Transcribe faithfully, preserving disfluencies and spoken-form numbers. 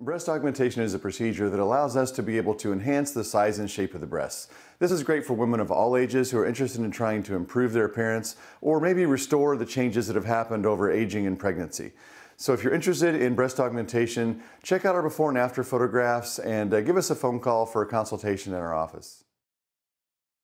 Breast augmentation is a procedure that allows us to be able to enhance the size and shape of the breasts. This is great for women of all ages who are interested in trying to improve their appearance or maybe restore the changes that have happened over aging and pregnancy. So if you're interested in breast augmentation, check out our before and after photographs and uh, give us a phone call for a consultation in our office.